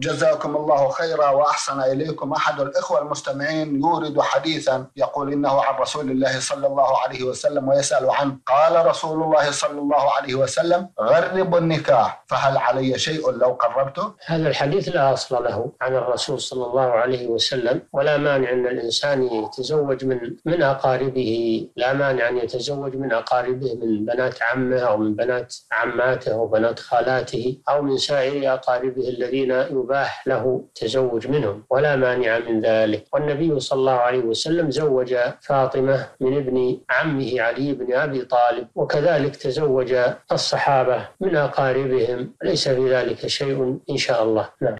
جزاكم الله خيرا وأحسن إليكم. أحد الإخوة المستمعين يورد حديثا يقول إنه عن رسول الله صلى الله عليه وسلم ويسأل عنه، قال رسول الله صلى الله عليه وسلم: غرب النكاح فهل علي شيء لو قربته؟ هذا الحديث لا أصل له عن الرسول صلى الله عليه وسلم، ولا مانع أن الإنسان يتزوج من أقاربه، لا مانع أن يتزوج من أقاربه، من بنات عمه أو من بنات عماته أو بنات خالاته أو من سائر أقاربه الذين يباح له تزوج منهم، ولا مانع من ذلك. والنبي صلى الله عليه وسلم زوج فاطمة من ابن عمه علي بن أبي طالب، وكذلك تزوج الصحابة من أقاربهم، ليس في ذلك شيء إن شاء الله. نعم.